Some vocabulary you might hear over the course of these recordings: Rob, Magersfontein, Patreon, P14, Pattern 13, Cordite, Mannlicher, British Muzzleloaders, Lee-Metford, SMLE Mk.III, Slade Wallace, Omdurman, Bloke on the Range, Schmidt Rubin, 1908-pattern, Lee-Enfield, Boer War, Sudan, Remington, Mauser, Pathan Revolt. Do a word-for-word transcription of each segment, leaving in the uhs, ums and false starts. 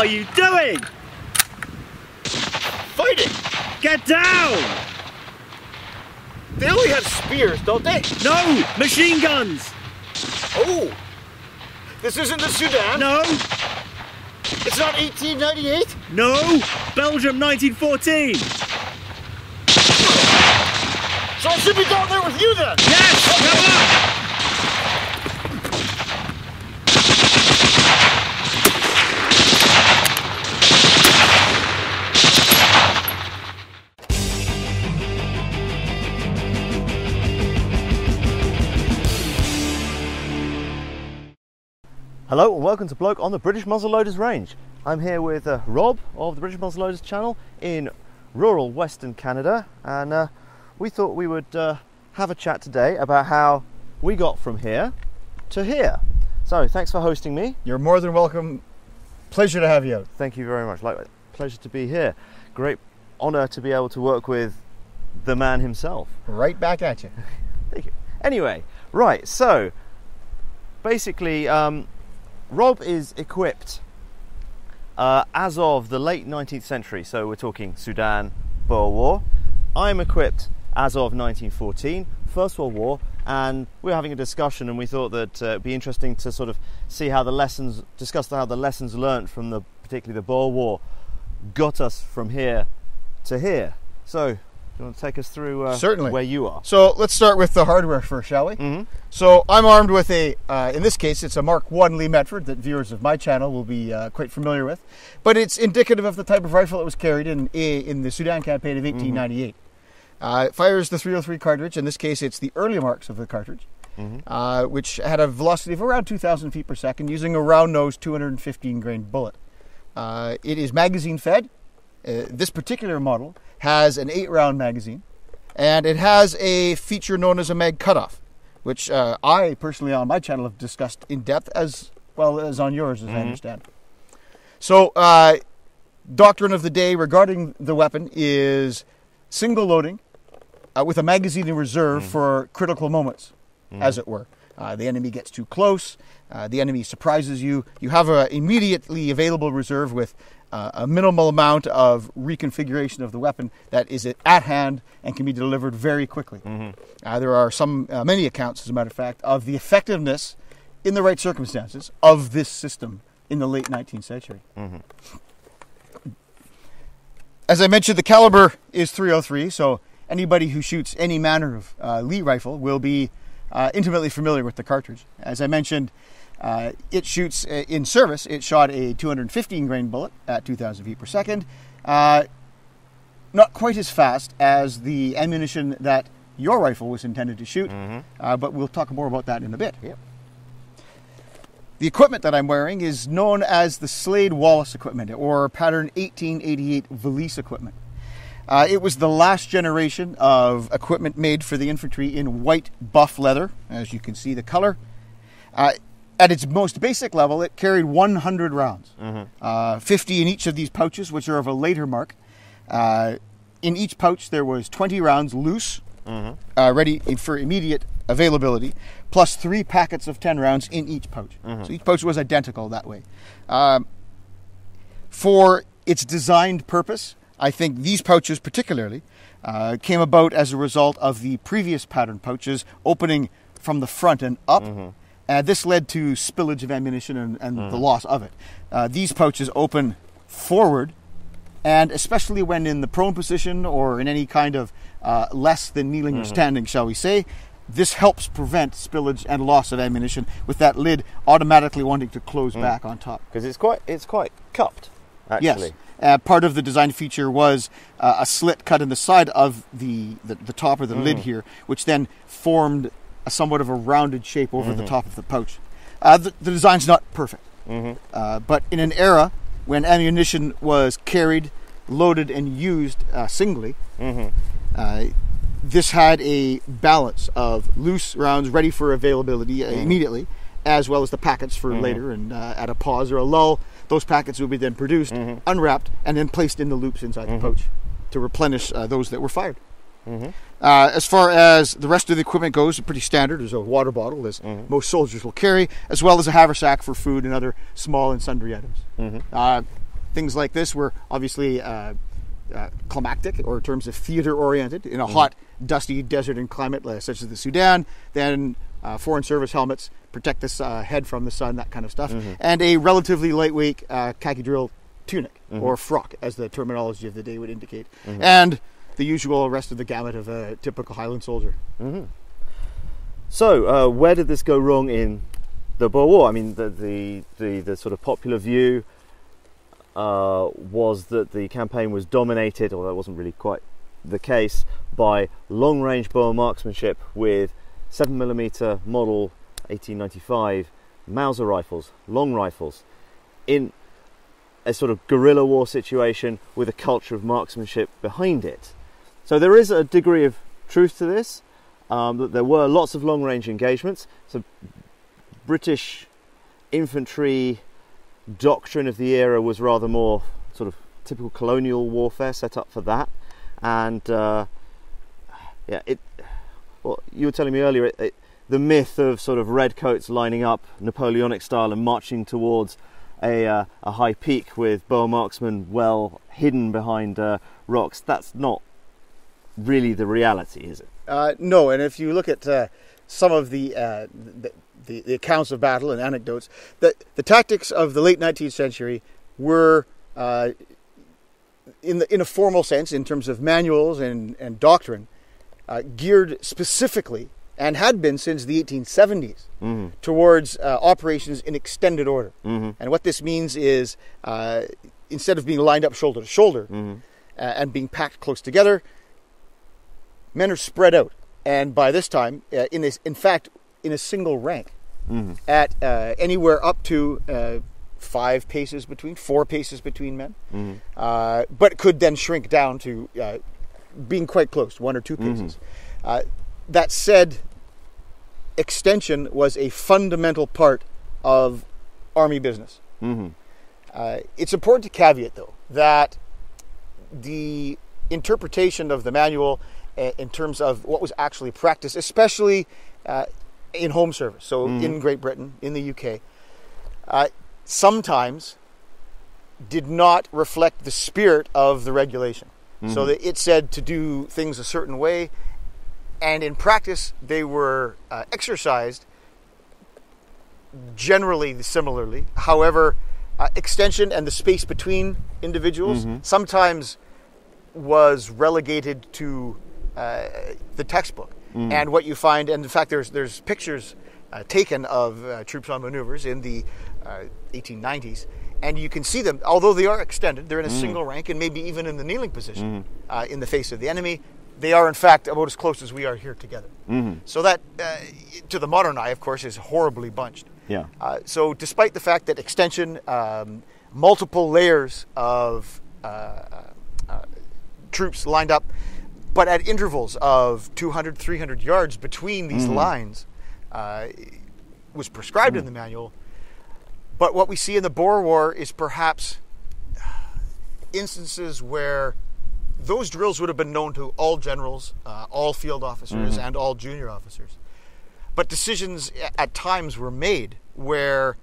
are you doing? Fighting! Get down! They only have spears, don't they? No! Machine guns! Oh! This isn't the Sudan? No! It's not eighteen ninety-eight? No! Belgium nineteen fourteen! So I should be down there with you then? Yes! Come on! Hello and welcome to Bloke on the British Muzzleloaders Range. I'm here with uh, Rob of the British Muzzleloaders channel in rural Western Canada, and uh, we thought we would uh, have a chat today about how we got from here to here. So thanks for hosting me. You're more than welcome. Pleasure to have you out. Thank you very much. Like, pleasure to be here. Great honour to be able to work with the man himself. Right back at you. Thank you. Anyway, right, so basically um, Rob is equipped uh, as of the late nineteenth century, so we're talking Sudan, Boer War. I'm equipped as of nineteen fourteen, First World War, and we were having a discussion and we thought that uh, it'd be interesting to sort of see how the lessons, discuss how the lessons learned from the, particularly the Boer War, got us from here to here. So, do you want to take us through uh, Certainly. Where you are? So let's start with the hardware first, shall we? Mm-hmm. So I'm armed with a, uh, in this case, it's a Mark one Lee-Enfield that viewers of my channel will be uh, quite familiar with, but it's indicative of the type of rifle that was carried in a, in the Sudan campaign of eighteen ninety-eight. Mm-hmm. uh, it fires the three oh three cartridge. In this case, it's the early marks of the cartridge, mm-hmm. uh, which had a velocity of around two thousand feet per second using a round-nosed two hundred fifteen grain bullet. Uh, it is magazine-fed. Uh, this particular model has an eight round magazine, and it has a feature known as a mag cutoff, which uh, I personally on my channel have discussed in depth, as well as on yours, as mm-hmm. I understand. So uh, doctrine of the day regarding the weapon is single loading uh, with a magazine in reserve mm. for critical moments, mm. as it were. Uh, the enemy gets too close, uh, the enemy surprises you, you have an immediately available reserve with uh, a minimal amount of reconfiguration of the weapon that is at hand and can be delivered very quickly. Mm-hmm. uh, there are some, uh, many accounts, as a matter of fact, of the effectiveness in the right circumstances of this system in the late nineteenth century. Mm-hmm. As I mentioned, the caliber is three oh three, so anybody who shoots any manner of uh, Lee rifle will be Uh, intimately familiar with the cartridge. As I mentioned, uh, it shoots uh, in service. It shot a two hundred fifteen grain bullet at two thousand feet per second. Uh, not quite as fast as the ammunition that your rifle was intended to shoot, mm-hmm. uh, but we'll talk more about that in a bit. Yep. The equipment that I'm wearing is known as the Slade Wallace equipment, or Pattern eighteen eighty-eight Valise equipment. Uh, it was the last generation of equipment made for the infantry in white buff leather, as you can see the color. Uh, at its most basic level, it carried one hundred rounds, mm-hmm. uh, fifty in each of these pouches, which are of a later mark. Uh, in each pouch, there was twenty rounds loose, mm-hmm. uh, ready for immediate availability, plus three packets of ten rounds in each pouch. Mm-hmm. So each pouch was identical that way. Um, for its designed purpose, I think these pouches particularly uh, came about as a result of the previous pattern pouches opening from the front and up. Mm-hmm. uh, this led to spillage of ammunition and, and mm. the loss of it. Uh, these pouches open forward, and especially when in the prone position or in any kind of uh, less than kneeling mm-hmm. or standing, shall we say, this helps prevent spillage and loss of ammunition with that lid automatically wanting to close mm. back on top. Because it's quite, it's quite cupped, actually. Yes. Uh, part of the design feature was uh, a slit cut in the side of the, the, the top or the mm. lid here, which then formed a somewhat of a rounded shape over mm-hmm. the top of the pouch. Uh, the, the design's not perfect, mm-hmm. uh, but in an era when ammunition was carried, loaded, and used uh, singly, mm-hmm. uh, this had a balance of loose rounds ready for availability mm. immediately, as well as the packets for mm-hmm. later and uh, at a pause or a lull. Those packets would be then produced, mm-hmm. unwrapped, and then placed in the loops inside mm-hmm. the pouch to replenish uh, those that were fired. Mm-hmm. Uh, as far as the rest of the equipment goes, it's pretty standard. There's a water bottle, as mm-hmm. most soldiers will carry, as well as a haversack for food and other small and sundry items. Mm-hmm. uh, things like this were obviously uh, uh, climactic, or in terms of theater-oriented, in a mm-hmm. hot, dusty desert and climate uh, such as the Sudan. Then uh, foreign service helmets protect this uh, head from the sun, that kind of stuff. Mm-hmm. And a relatively lightweight uh, khaki drill tunic, mm-hmm. or frock, as the terminology of the day would indicate. Mm-hmm. And the usual rest of the gamut of a typical Highland soldier. Mm-hmm. So, uh, where did this go wrong in the Boer War? I mean, the, the, the, the sort of popular view uh, was that the campaign was dominated, although that wasn't really quite the case, by long-range Boer marksmanship with seven millimeter model eighteen ninety-five Mauser rifles, long rifles, in a sort of guerrilla war situation with a culture of marksmanship behind it. So there is a degree of truth to this. Um, there were lots of long-range engagements. So British infantry doctrine of the era was rather more sort of typical colonial warfare set up for that. And uh, yeah, it. Well, you were telling me earlier it, it, the myth of sort of redcoats lining up Napoleonic style and marching towards a, uh, a high peak with Boer marksmen well hidden behind uh, rocks. That's not really the reality, is it? Uh, no, and if you look at uh, some of the, uh, the, the the accounts of battle and anecdotes, the, the tactics of the late nineteenth century were, uh, in the, in a formal sense, in terms of manuals and, and doctrine, uh, geared specifically, and had been since the eighteen seventies, mm-hmm. towards uh, operations in extended order. Mm-hmm. And what this means is, uh, instead of being lined up shoulder to shoulder, mm-hmm. uh, and being packed close together, men are spread out, and by this time, uh, in this, in fact, in a single rank, mm-hmm. at uh, anywhere up to uh, five paces between, four paces between men, mm-hmm. uh, but could then shrink down to uh, being quite close, one or two paces. Mm-hmm. Uh, that said, extension was a fundamental part of army business. Mm-hmm. Uh, it's important to caveat, though, that the interpretation of the manual in terms of what was actually practiced, especially uh, in home service, so mm. in Great Britain, in the U K, uh, sometimes did not reflect the spirit of the regulation. Mm. So that it said to do things a certain way, and in practice they were uh, exercised generally similarly. However, uh, extension and the space between individuals mm-hmm. sometimes was relegated to Uh, the textbook, mm. and what you find, and in fact, there's there's pictures uh, taken of uh, troops on maneuvers in the uh, eighteen nineties, and you can see them. Although they are extended, they're in a mm. single rank, and maybe even in the kneeling position, mm. uh, in the face of the enemy. They are, in fact, about as close as we are here together. Mm-hmm. So that, uh, to the modern eye, of course, is horribly bunched. Yeah. Uh, so, despite the fact that extension, um, multiple layers of uh, uh, troops lined up, but at intervals of two hundred, three hundred yards between these mm-hmm. lines, uh, was prescribed mm-hmm. in the manual. But what we see in the Boer War is perhaps instances where those drills would have been known to all generals, uh, all field officers, mm-hmm. and all junior officers. But decisions at times were made where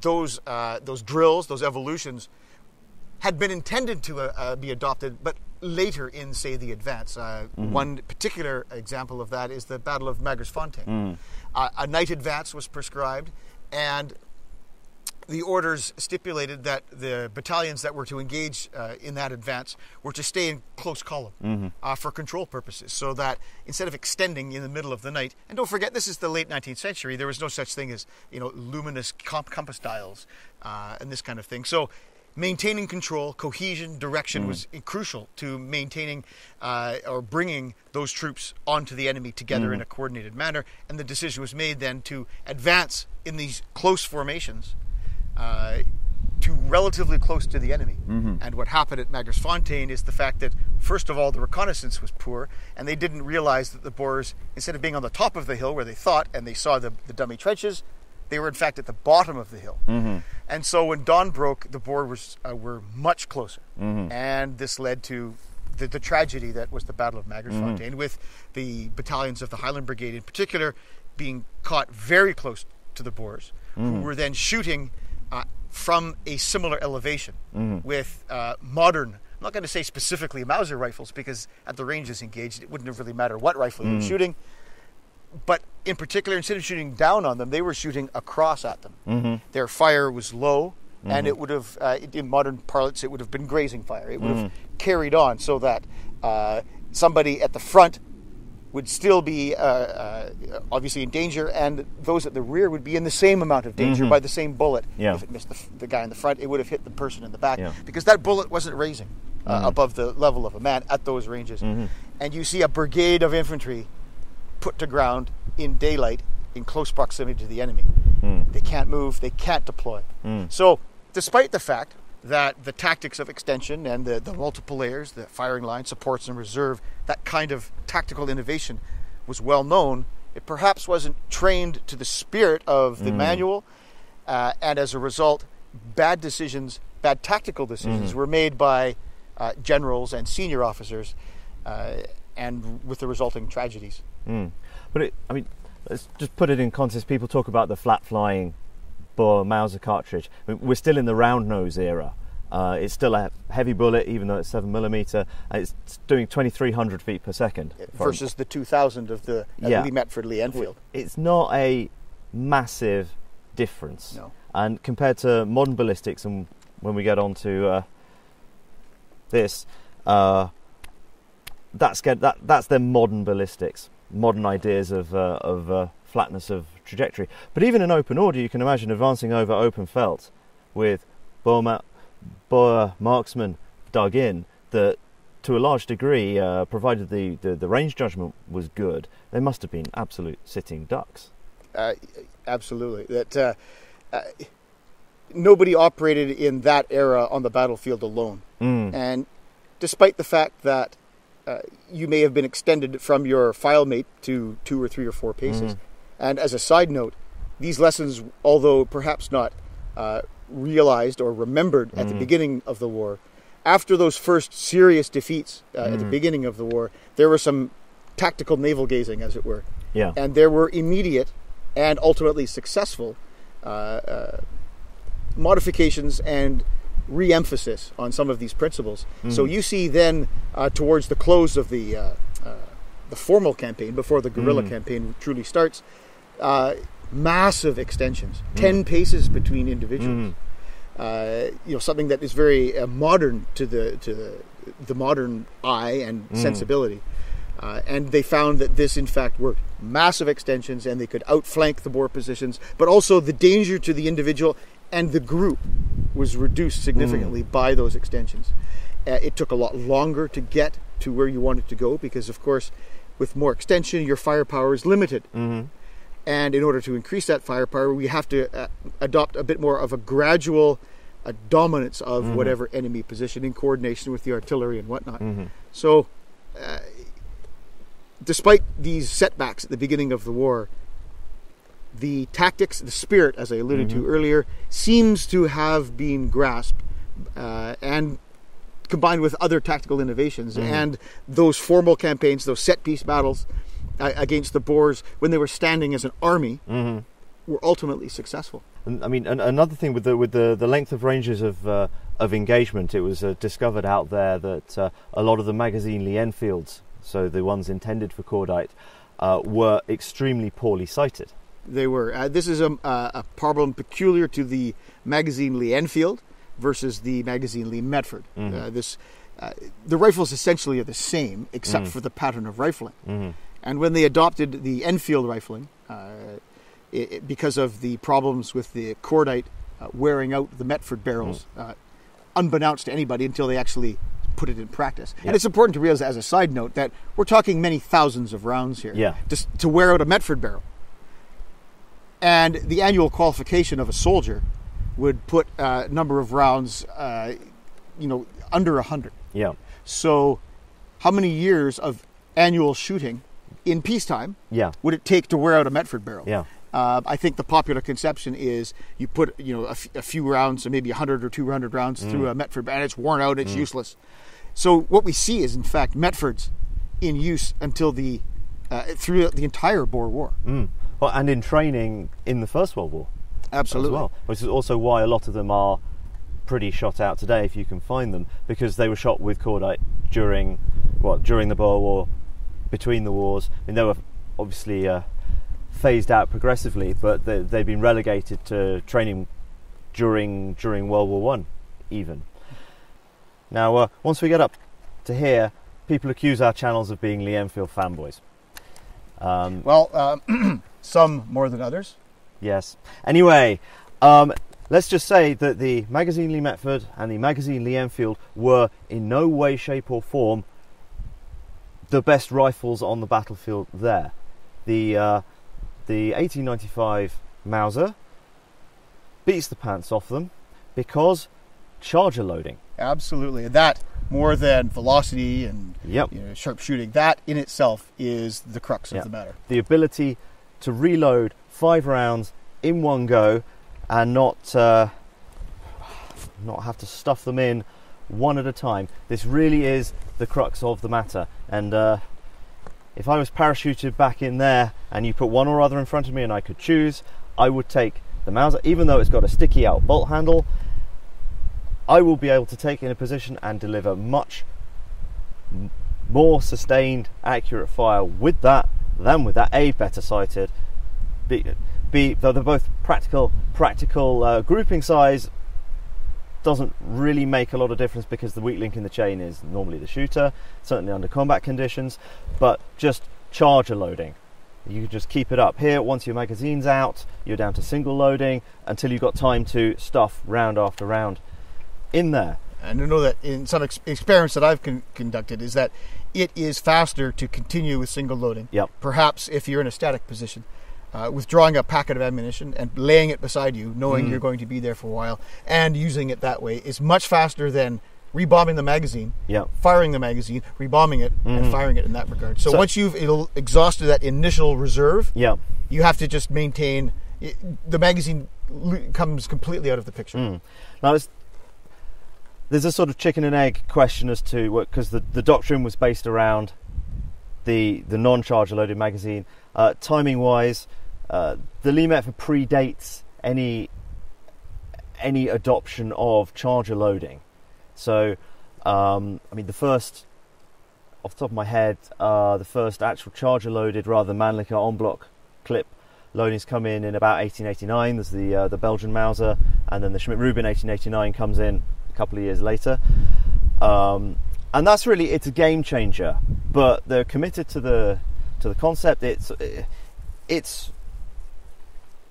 those, uh, those drills, those evolutions, had been intended to uh, uh, be adopted, but later in, say, the advance. Uh, mm-hmm. One particular example of that is the Battle of Magersfontein. Mm. Uh, a night advance was prescribed, and the orders stipulated that the battalions that were to engage uh, in that advance were to stay in close column mm-hmm. uh, for control purposes, so that instead of extending in the middle of the night, and don't forget, this is the late nineteenth century, there was no such thing as, you know, luminous comp- compass dials uh, and this kind of thing. So maintaining control, cohesion, direction mm. was crucial to maintaining uh, or bringing those troops onto the enemy together mm. in a coordinated manner. And the decision was made then to advance in these close formations uh, to relatively close to the enemy. Mm-hmm. And what happened at Magersfontein is the fact that, first of all, the reconnaissance was poor, and they didn't realize that the Boers, instead of being on the top of the hill where they thought and they saw the, the dummy trenches, they were in fact at the bottom of the hill. Mm-hmm. And so when dawn broke, the Boers uh, were much closer. Mm-hmm. And this led to the, the tragedy that was the Battle of Magersfontein, mm-hmm. with the battalions of the Highland Brigade in particular being caught very close to the Boers, mm-hmm. who were then shooting uh, from a similar elevation mm. with uh, modern, I'm not going to say specifically Mauser rifles, because at the ranges engaged, it wouldn't have really mattered what rifle mm. you were shooting. But in particular, instead of shooting down on them, they were shooting across at them. Mm-hmm. Their fire was low, mm-hmm. and it would have, uh, in modern parlance, it would have been grazing fire. It would mm-hmm. have carried on so that uh, somebody at the front would still be uh, uh, obviously in danger, and those at the rear would be in the same amount of danger mm-hmm. by the same bullet. Yeah. If it missed the, the guy in the front, it would have hit the person in the back, yeah. because that bullet wasn't raising uh, mm-hmm. above the level of a man at those ranges. Mm-hmm. And you see a brigade of infantry put to ground in daylight in close proximity to the enemy. Mm. They can't move, they can't deploy. Mm. So despite the fact that the tactics of extension and the, the multiple layers, the firing line, supports and reserve, that kind of tactical innovation was well known, it perhaps wasn't trained to the spirit of the mm. manual, uh, and as a result, bad decisions, bad tactical decisions mm. were made by uh, generals and senior officers, uh, and with the resulting tragedies. Mm. But it, I mean, let's just put it in context. People talk about the flat flying Boer Mauser cartridge. I mean, we're still in the round nose era. Uh, it's still a heavy bullet, even though it's seven millimeter. It's doing twenty-three hundred feet per second versus the two thousand of the uh, yeah. Lee Metford Lee Enfield. It's not a massive difference, no. And compared to modern ballistics, and when we get on to uh, this, uh, that's that that's their modern ballistics. Modern ideas of, uh, of uh, flatness of trajectory. But even in open order, you can imagine advancing over open felt with Boer, ma Boer marksmen dug in that, to a large degree, uh, provided the, the, the range judgment was good, they must have been absolute sitting ducks. Uh, absolutely. That uh, uh, nobody operated in that era on the battlefield alone. Mm. And despite the fact that Uh, you may have been extended from your file mate to two or three or four paces. Mm. And as a side note, these lessons, although perhaps not uh, realized or remembered mm. at the beginning of the war, after those first serious defeats uh, mm. at the beginning of the war, there were some tactical navel gazing, as it were. Yeah. And there were immediate and ultimately successful uh, uh, modifications and re-emphasis on some of these principles. Mm. So you see then uh, towards the close of the uh, uh, the formal campaign, before the guerrilla mm. campaign truly starts, uh, massive extensions, mm. ten paces between individuals. Mm. Uh, you know, something that is very uh, modern to the to the, the modern eye and mm. sensibility. Uh, and they found that this, in fact, worked. Massive extensions, and they could outflank the Boer positions, but also the danger to the individual and the group was reduced significantly mm. by those extensions. Uh, it took a lot longer to get to where you wanted to go because, of course, with more extension, your firepower is limited. Mm-hmm. And in order to increase that firepower, we have to uh, adopt a bit more of a gradual uh, dominance of mm-hmm. whatever enemy position in coordination with the artillery and whatnot. Mm-hmm. So, uh, despite these setbacks at the beginning of the war, the tactics, the spirit, as I alluded mm-hmm. to earlier, seems to have been grasped uh, and combined with other tactical innovations mm-hmm. and those formal campaigns, those set-piece battles uh, against the Boers when they were standing as an army mm-hmm. were ultimately successful. And, I mean, and another thing with the with the, the length of ranges of uh, of engagement, it was uh, discovered out there that uh, a lot of the magazine Lee-Enfields, so the ones intended for Cordite, uh, were extremely poorly sighted. They were. Uh, this is a, uh, a problem peculiar to the magazine Lee-Enfield versus the magazine Lee-Metford. Mm-hmm. uh, this, uh, the rifles essentially are the same, except mm-hmm. for the pattern of rifling. Mm-hmm. And when they adopted the Enfield rifling, uh, it, it, because of the problems with the Cordite uh, wearing out the Metford barrels, mm-hmm. uh, unbeknownst to anybody until they actually put it in practice. Yep. And it's important to realize, as a side note, that we're talking many thousands of rounds here yeah. to, to wear out a Metford barrel. And the annual qualification of a soldier would put a uh, number of rounds, uh, you know, under one hundred. Yeah. So how many years of annual shooting in peacetime yeah. would it take to wear out a Metford barrel? Yeah. Uh, I think the popular conception is you put, you know, a, f a few rounds, maybe one hundred or two hundred rounds mm. through a Metford barrel, and it's worn out, it's mm. useless. So what we see is, in fact, Metfords in use until the, uh, through the entire Boer War. Mm. Well, and in training in the First World War. Absolutely. As well. Which is also why a lot of them are pretty shot out today, if you can find them, because they were shot with cordite during, well, during the Boer War, between the wars. I mean, they were obviously uh, phased out progressively, but they, they've been relegated to training during during World War One, even. Now, uh, once we get up to here, people accuse our channels of being Lee-Enfield fanboys. Um, well, uh, some more than others. Yes. Anyway, um, let's just say that the magazine Lee Metford and the magazine Lee Enfield were in no way, shape or form the best rifles on the battlefield there. The, uh, the eighteen ninety-five Mauser beats the pants off them because charger loading. Absolutely. That, more than velocity and yep. you know, sharp shooting, that in itself is the crux yep. of the matter. The ability to reload five rounds in one go and not uh, not have to stuff them in one at a time. This really is the crux of the matter. And uh, if I was parachuted back in there and you put one or other in front of me and I could choose, I would take the Mauser, even though it's got a sticky out bolt handle. I will be able to take in a position and deliver much more sustained, accurate fire with that than with that. A, better sighted. B, B though they're both practical. Practical uh, grouping size doesn't really make a lot of difference because the weak link in the chain is normally the shooter, certainly under combat conditions. But just charger loading, you can just keep it up here. Once your magazine's out, you're down to single loading until you've got time to stuff round after round in there. And I know that in some ex experiments that I've con conducted is that it is faster to continue with single loading. Yep. Perhaps if you're in a static position, uh, withdrawing a packet of ammunition and laying it beside you, knowing mm. you're going to be there for a while, and using it that way is much faster than rebombing the magazine, yep. firing the magazine, rebombing it, mm. and firing it in that regard. So, so once you've exhausted that initial reserve, yep. you have to just maintain, it, the magazine comes completely out of the picture. Mm. Now it's There's a sort of chicken and egg question as to what, because the, the doctrine was based around the the non-charger loaded magazine. Uh, timing wise, uh, the Lee Metford predates any any adoption of charger loading. So, um, I mean, the first, off the top of my head, uh, the first actual charger loaded rather than Mannlicher on block clip loadings come in in about eighteen eighty-nine. There's the uh, the Belgian Mauser, and then the Schmidt Rubin eighteen eighty-nine comes in a couple of years later, um, and that's really, it's a game changer. But they're committed to the to the concept. It's it's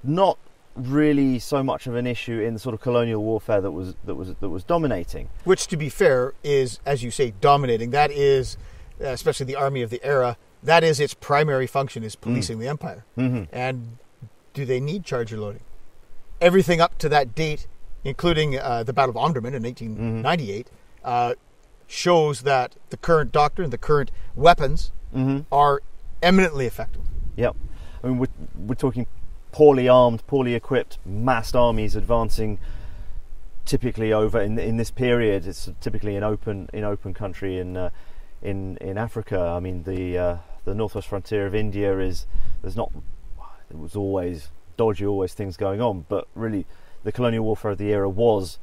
not really so much of an issue in the sort of colonial warfare that was that was that was dominating. Which, to be fair, is, as you say, dominating. That is, especially the army of the era, that is its primary function, is policing mm. the empire. Mm-hmm. And do they need charger loading? Everything up to that date, including uh, the Battle of Omdurman in eighteen ninety-eight, mm-hmm. uh, shows that the current doctrine, the current weapons, mm-hmm. are eminently effective. Yep. I mean, we're, we're talking poorly armed, poorly equipped, massed armies advancing typically over, in, in this period, it's typically in open, in open country in, uh, in, in Africa. I mean, the, uh, the northwest frontier of India is, there's not, it was always dodgy, always things going on, but really, the colonial warfare of the era was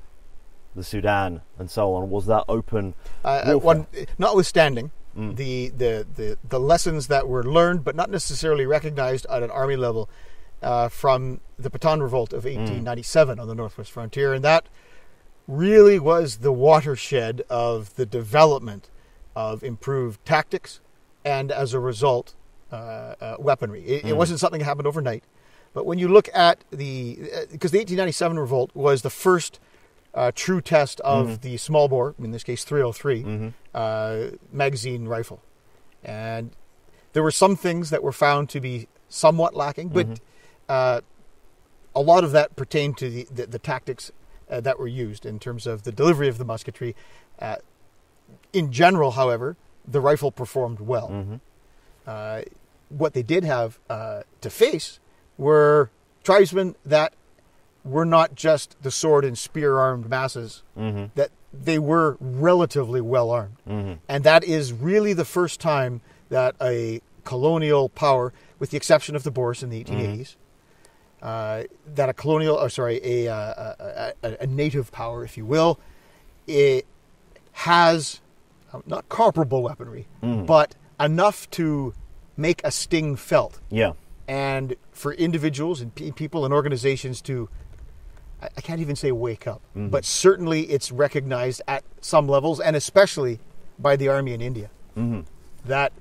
the Sudan and so on. Was that open uh, one, notwithstanding mm. the, the the the lessons that were learned, but not necessarily recognized at an army level, uh, from the Pathan Revolt of eighteen ninety-seven mm. on the northwest frontier, and that really was the watershed of the development of improved tactics and, as a result, uh, uh, weaponry. It, mm. it wasn't something that happened overnight. But when you look at the, because the eighteen ninety-seven revolt was the first uh, true test of mm-hmm. the small bore, in this case three oh three, mm-hmm. uh, magazine rifle. And there were some things that were found to be somewhat lacking, but mm-hmm. uh, a lot of that pertained to the, the, the tactics uh, that were used in terms of the delivery of the musketry. Uh, in general, however, the rifle performed well. Mm-hmm. uh, what they did have uh, to face were tribesmen that were not just the sword and spear armed masses, mm-hmm. that they were relatively well armed. Mm-hmm. And that is really the first time that a colonial power, with the exception of the Boers in the eighteen eighties, mm-hmm. uh, that a colonial, or sorry, a, uh, a, a native power, if you will, it has um, not comparable weaponry, mm. but enough to make a sting felt. Yeah. And for individuals and pe people and organizations to, I, I can't even say wake up, mm-hmm. but certainly it's recognized at some levels, and especially by the army in India, mm-hmm. that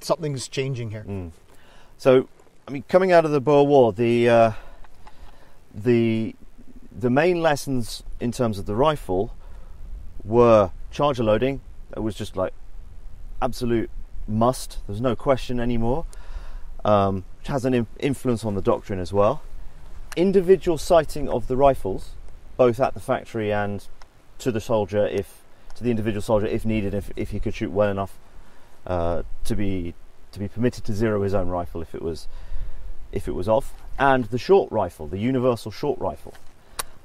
something's changing here. Mm. So, I mean, coming out of the Boer War, the uh, the the main lessons in terms of the rifle were charger loading. It was just like absolute must. There's no question anymore. Um, which has an influence on the doctrine as well. Individual sighting of the rifles, both at the factory and to the soldier, if to the individual soldier if needed, if if he could shoot well enough uh, to be to be permitted to zero his own rifle if it was if it was off. And the short rifle, the universal short rifle.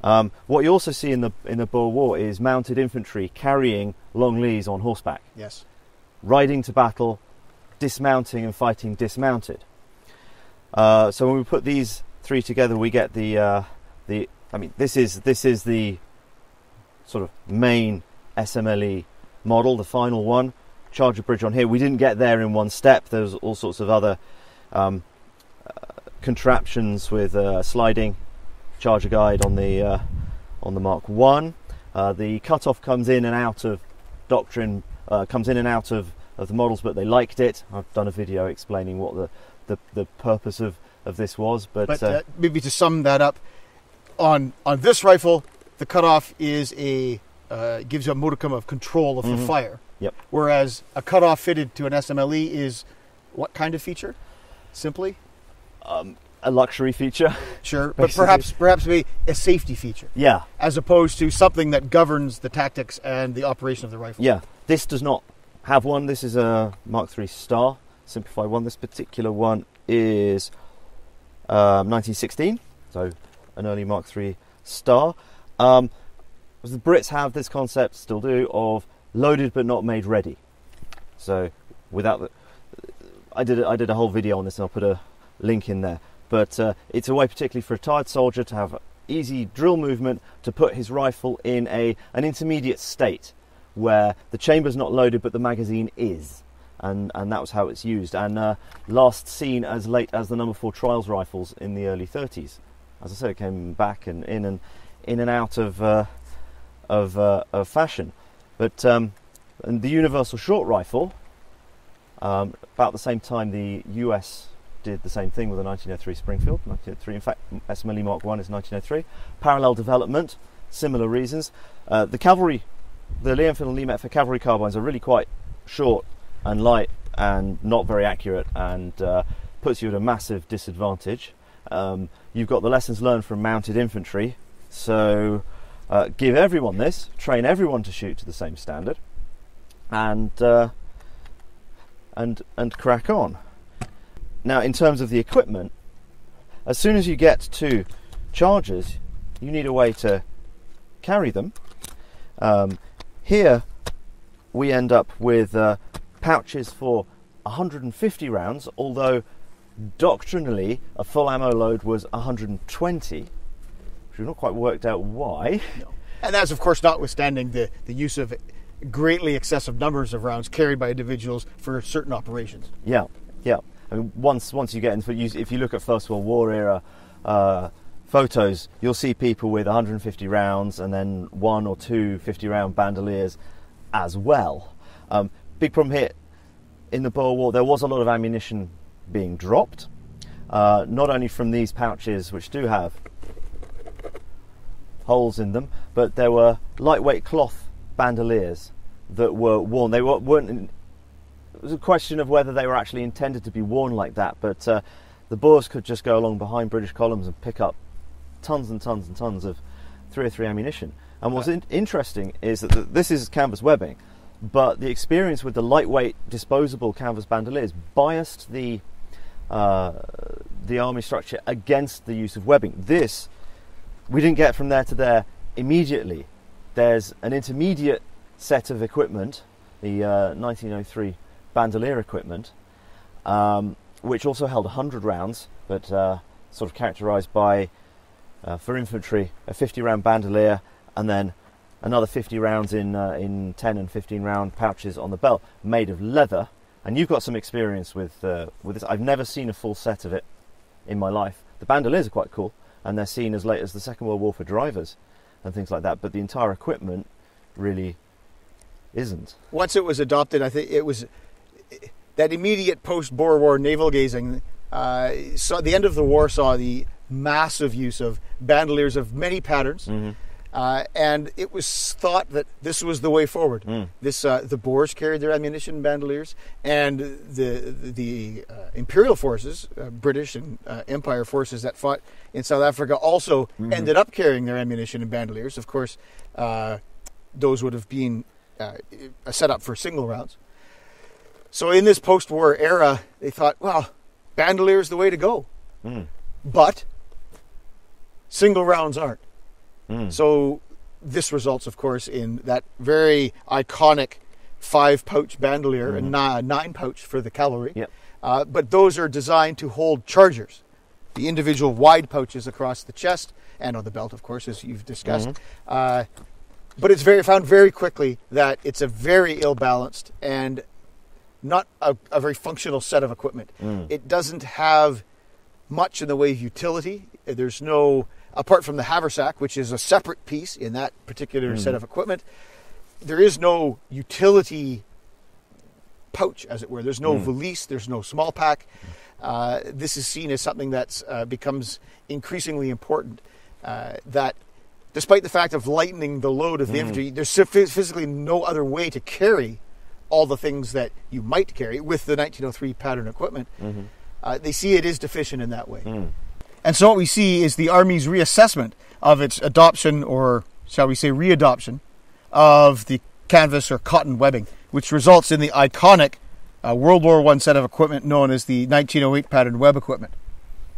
Um, what you also see in the in the Boer War is mounted infantry carrying long lees on horseback. Yes, riding to battle, dismounting and fighting dismounted. Uh, so when we put these three together, we get the uh, the. I mean, this is this is the sort of main S M L E model, the final one. Charger bridge on here. We didn't get there in one step. There's all sorts of other um, uh, contraptions with a uh, sliding charger guide on the uh, on the Mark One. Uh, the cutoff comes in and out of doctrine. Uh, comes in and out of. of the models, but they liked it. I've done a video explaining what the the, the purpose of of this was, but, but uh, uh, maybe to sum that up, on on this rifle the cutoff is a uh, gives you a modicum of control of mm-hmm. the fire. Yep. Whereas a cutoff fitted to an S M L E is what kind of feature? Simply um, a luxury feature. Sure, but perhaps perhaps maybe a safety feature. Yeah, as opposed to something that governs the tactics and the operation of the rifle. Yeah, this does not have one. This is a Mark three Star simplified one. This particular one is um, nineteen sixteen, so an early Mark three Star. Um, the Brits have this concept, still do, of loaded but not made ready. So without the, I did a, I did a whole video on this, and I'll put a link in there. But uh, it's a way, particularly for a tired soldier, to have easy drill movement to put his rifle in a an intermediate state, where the chamber's not loaded but the magazine is, and and that was how it's used, and uh, last seen as late as the number four trials rifles in the early thirties. As I said, it came back and in and in and out of uh, of, uh, of fashion. But um, and the universal short rifle, um, about the same time the U S did the same thing with the nineteen oh three Springfield. nineteen oh three, in fact, S M L E Mark one is nineteen oh three. Parallel development, similar reasons. Uh, the cavalry. The Lee-Enfield and Lee-Metford cavalry carbines are really quite short and light and not very accurate, and uh, puts you at a massive disadvantage. Um, you've got the lessons learned from mounted infantry, so uh, give everyone this, train everyone to shoot to the same standard, and uh, and and crack on. Now, in terms of the equipment, as soon as you get to chargers, you need a way to carry them. Um, Here we end up with uh, pouches for one hundred fifty rounds, although doctrinally a full ammo load was one hundred twenty, which we've not quite worked out why. No. And that's of course notwithstanding the, the use of greatly excessive numbers of rounds carried by individuals for certain operations. Yeah, yeah. I mean, once, once you get into it, if you look at First World War era uh, photos, you'll see people with one hundred fifty rounds and then one or two fifty round bandoliers as well. Um, big problem here in the Boer War, there was a lot of ammunition being dropped, uh, not only from these pouches, which do have holes in them, but there were lightweight cloth bandoliers that were worn. They weren't, in, it was a question of whether they were actually intended to be worn like that, but uh, the Boers could just go along behind British columns and pick up tons and tons and tons of three oh three ammunition. And what's in interesting is that th this is canvas webbing, but the experience with the lightweight disposable canvas bandoliers biased the uh, the army structure against the use of webbing. This, we didn't get from there to there immediately. There's an intermediate set of equipment, the uh, nineteen oh three bandolier equipment, um, which also held one hundred rounds, but uh, sort of characterized by, uh, for infantry, a fifty round bandolier, and then another fifty rounds in, uh, in ten and fifteen round pouches on the belt, made of leather. And you've got some experience with, uh, with this. I've never seen a full set of it in my life. The bandoliers are quite cool, and they're seen as late as the Second World War for drivers and things like that, but the entire equipment really isn't. Once it was adopted, I think it was that immediate post-Boer War naval gazing. Uh, so the end of the war saw the massive use of bandoliers of many patterns. Mm-hmm. Uh, and it was thought that this was the way forward. Mm. This uh, the Boers carried their ammunition bandoliers, and the the uh, imperial forces, uh, British and uh, Empire forces that fought in South Africa, also mm-hmm. ended up carrying their ammunition and bandoliers. Of course, uh, those would have been uh, a setup for single rounds. So in this post-war era, they thought, well, bandoliers the way to go, mm. but single rounds aren't. Mm. So this results, of course, in that very iconic five-pouch bandolier mm-hmm. and ni nine-pouch for the cavalry. Yep. Uh, but those are designed to hold chargers. The individual wide pouches across the chest and on the belt, of course, as you've discussed. Mm-hmm. uh, but it's very found very quickly that it's a very ill-balanced and not a, a very functional set of equipment. Mm. It doesn't have much in the way of utility. There's no... Apart from the haversack, which is a separate piece in that particular mm. set of equipment, there is no utility pouch, as it were. There's no mm. valise, there's no small pack. Uh, this is seen as something that uh, becomes increasingly important, uh, that despite the fact of lightening the load of the mm. infantry, there's physically no other way to carry all the things that you might carry with the nineteen oh three pattern equipment. Mm-hmm. uh, they see it is deficient in that way. Mm. And so what we see is the Army's reassessment of its adoption, or shall we say readoption, of the canvas or cotton webbing, which results in the iconic uh, World War One set of equipment known as the nineteen oh eight pattern web equipment.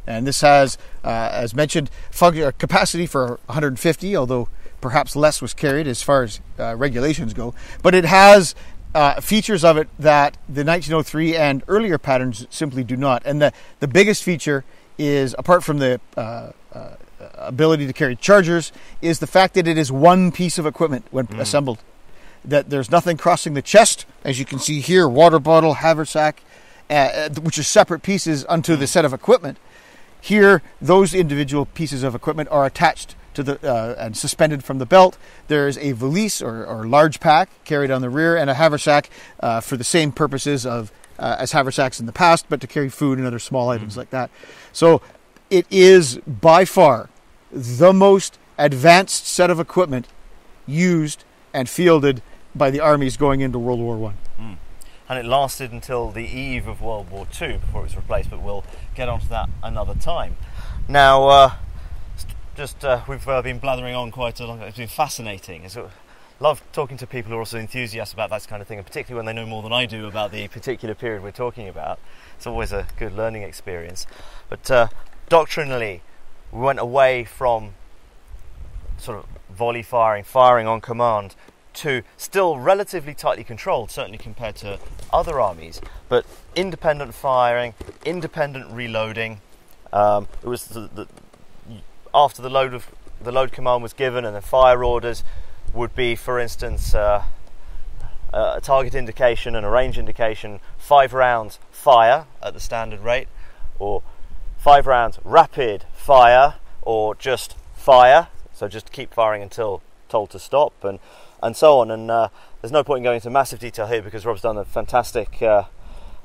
And this has, uh, as mentioned, capacity for one hundred fifty, although perhaps less was carried as far as uh, regulations go. But it has... Uh, features of it that the nineteen oh three and earlier patterns simply do not. And the, the biggest feature is, apart from the uh, uh, ability to carry chargers, is the fact that it is one piece of equipment when mm. assembled. That there's nothing crossing the chest, as you can see here, water bottle, haversack, uh, which are separate pieces unto the set of equipment. Here, those individual pieces of equipment are attached to the uh, and suspended from the belt. There is a valise or, or large pack carried on the rear, and a haversack uh, for the same purposes of uh, as haversacks in the past, but to carry food and other small items mm-hmm. like that. So it is by far the most advanced set of equipment used and fielded by the armies going into World War One. Mm. And it lasted until the eve of World War Two before it was replaced, but we'll get onto that another time. Now, uh, Just uh, we've uh, been blathering on quite a long time. It's been fascinating. I love talking to people who are also enthusiasts about that kind of thing, and particularly when they know more than I do about the particular period we're talking about. It's always a good learning experience. But uh, doctrinally, we went away from sort of volley firing, firing on command, to still relatively tightly controlled, certainly compared to other armies, but independent firing, independent reloading. Um, it was the, the after the load of the load command was given, and the fire orders would be, for instance, uh, a target indication and a range indication: five rounds fire at the standard rate, or five rounds rapid fire, or just fire. So just keep firing until told to stop, and and so on. And uh, there's no point in going into massive detail here because Rob's done a fantastic uh,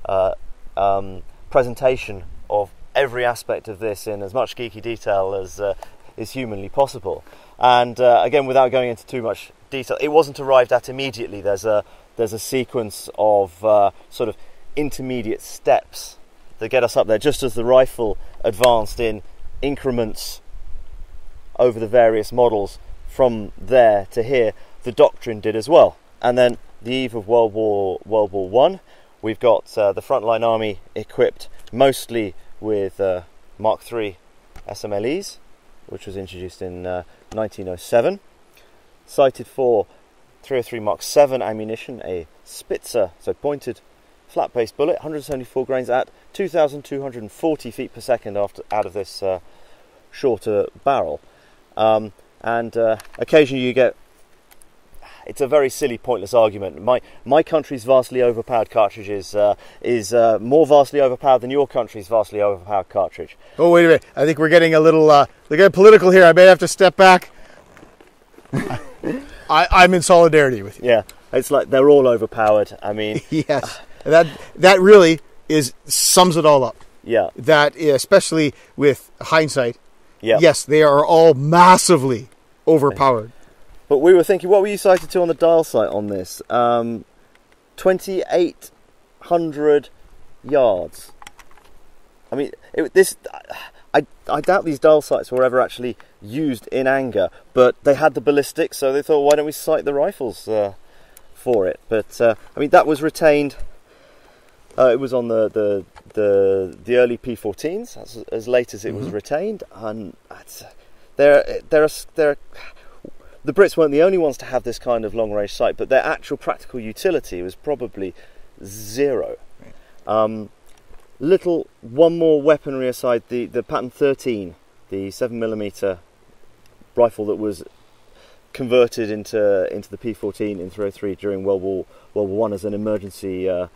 uh, um, presentation of every aspect of this in as much geeky detail as uh, is humanly possible. And uh, again, without going into too much detail, it wasn't arrived at immediately. There's a there's a sequence of uh, sort of intermediate steps that get us up there, just as the rifle advanced in increments over the various models from there to here. The doctrine did as well. And then the eve of World War World War One, we've got uh, the frontline army equipped mostly with uh, Mark three S M L Es, which was introduced in uh, nineteen oh seven, sighted for three oh three Mark seven ammunition, a Spitzer, so pointed flat base bullet, one hundred seventy-four grains at two thousand two hundred forty feet per second after, out of this uh, shorter barrel. Um, and uh, occasionally you get, it's a very silly, pointless argument. My my country's vastly overpowered cartridge is, uh, is uh, more vastly overpowered than your country's vastly overpowered cartridge. Oh, wait a minute. I think we're getting a little uh, we're getting political here. I may have to step back. I, I'm in solidarity with you. Yeah, it's like they're all overpowered. I mean... yes, that that really is sums it all up. Yeah. That, especially with hindsight, yeah. Yes, they are all massively overpowered. But we were thinking, what were you cited to on the dial site on this? Um, twenty-eight hundred yards. I mean, it, this... I, I doubt these dial sights were ever actually used in anger, but they had the ballistics, so they thought, why don't we sight the rifles uh, for it? But uh, I mean, that was retained. Uh, it was on the the the, the early P fourteens, as, as late as it mm-hmm. was retained, and that's, there there are there. Are, the Brits weren't the only ones to have this kind of long-range sight, but their actual practical utility was probably zero. Um, Little one more weaponry aside, the the Pattern thirteen, the seven millimeter rifle that was converted into into the P fourteen in three oh three during World War World War One as an emergency uh,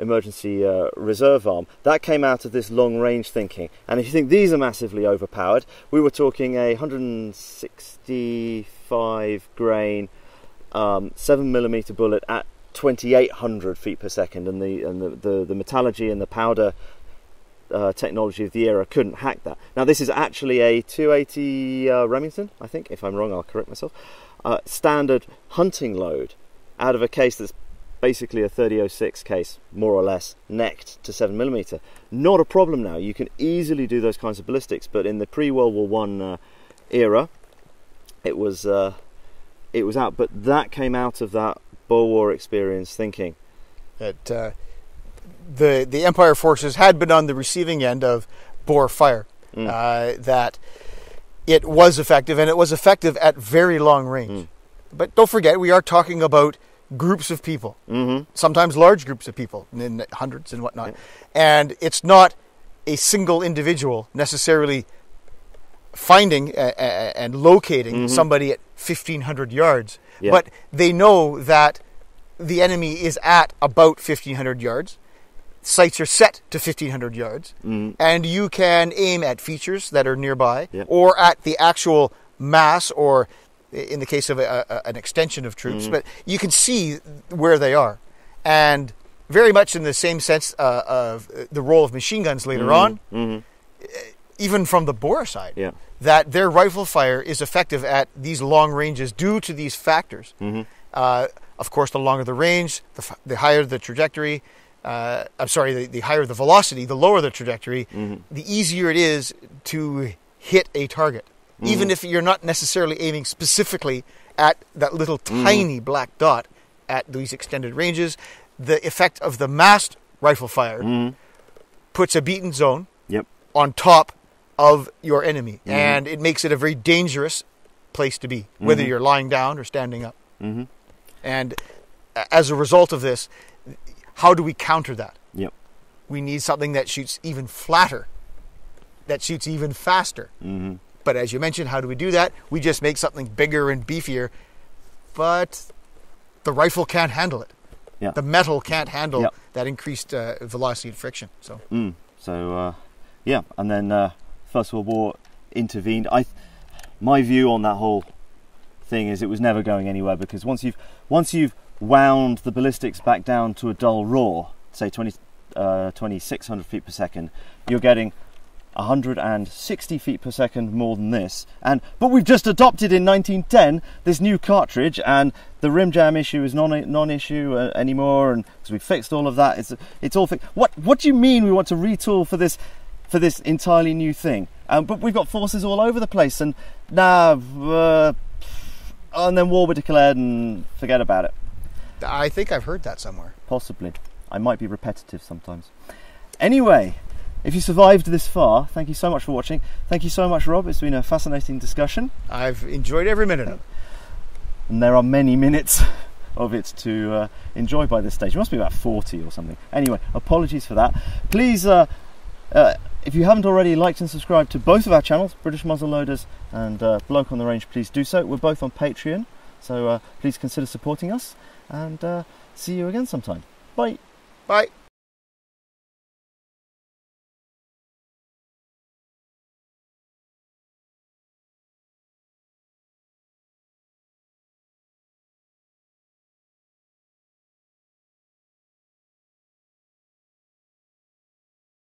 emergency uh, reserve arm. That came out of this long range thinking. And if you think these are massively overpowered, we were talking a one hundred sixty-five grain um, seven millimeter bullet at twenty-eight hundred feet per second, and the and the, the, the metallurgy and the powder uh, technology of the era couldn't hack that. Now this is actually a two eighty uh, Remington, I think. If I'm wrong, I'll correct myself. Uh, standard hunting load out of a case that's basically a thirty oh six case, more or less, necked to seven millimeter. Not a problem now. You can easily do those kinds of ballistics, but in the pre-World War One uh, era, it was uh, it was out. But that came out of that Boer War experience thinking that uh, the the Empire forces had been on the receiving end of Boer fire, mm. uh, that it was effective, and it was effective at very long range. Mm. But don't forget, we are talking about groups of people, mm-hmm. sometimes large groups of people, in hundreds and whatnot, mm. and it's not a single individual necessarily finding uh, uh, and locating mm-hmm. somebody at fifteen hundred yards. Yeah. But they know that the enemy is at about fifteen hundred yards. Sights are set to fifteen hundred yards. Mm. And you can aim at features that are nearby yeah. or at the actual mass, or in the case of a, a, an extension of troops. Mm. But you can see where they are. And very much in the same sense uh, of the role of machine guns later mm-hmm. on, mm-hmm. even from the Boer side. Yeah. That their rifle fire is effective at these long ranges due to these factors. Mm-hmm. Uh, of course, the longer the range, the, f the higher the trajectory. Uh, I'm sorry, the, the higher the velocity, the lower the trajectory, mm-hmm. the easier it is to hit a target, mm-hmm. even if you're not necessarily aiming specifically at that little tiny mm-hmm. black dot at these extended ranges. The effect of the massed rifle fire mm-hmm. puts a beaten zone yep. on top of your enemy, mm-hmm. and it makes it a very dangerous place to be, mm-hmm. whether you're lying down or standing up. Mm-hmm. And as a result of this, how do we counter that? Yep. We need something that shoots even flatter, that shoots even faster. Mm-hmm. But as you mentioned, how do we do that? We just make something bigger and beefier, but the rifle can't handle it. Yeah. The metal can't handle yep. that increased uh, velocity and friction. So, mm. so uh, yeah, and then... Uh First World War intervened. I, my view on that whole thing is it was never going anywhere, because once you've once you've wound the ballistics back down to a dull roar, say twenty-six hundred feet per second, you're getting one hundred sixty feet per second more than this. And but we've just adopted in nineteen ten this new cartridge, and the rim jam issue is non non issue uh, anymore, and because we fixed all of that, it's it's all fixed. What what do you mean we want to retool for this? For this entirely new thing, um, but we've got forces all over the place, and now, nah, uh, and then war was declared, and forget about it. I think I've heard that somewhere. Possibly, I might be repetitive sometimes. Anyway, if you survived this far, thank you so much for watching. Thank you so much, Rob. It's been a fascinating discussion. I've enjoyed every minute of it, and there are many minutes. of it to uh, enjoy by this stage. It must be about forty or something. Anyway, apologies for that. Please, uh, uh, if you haven't already liked and subscribed to both of our channels, British Muzzleloaders and uh, Bloke on the Range, please do so. We're both on Patreon, so uh, please consider supporting us, and uh, see you again sometime. Bye. Bye.